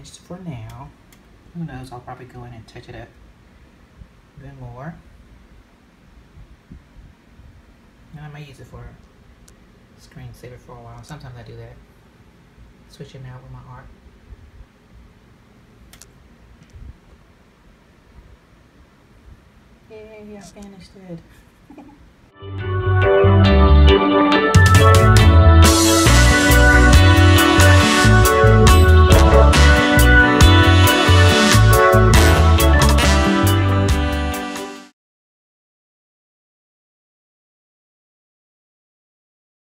nice for now. Who knows, I'll probably go in and touch it up a bit more. And I may use it for a screensaver for a while. Sometimes I do that. Switch it out with my art. Yay, I finished it.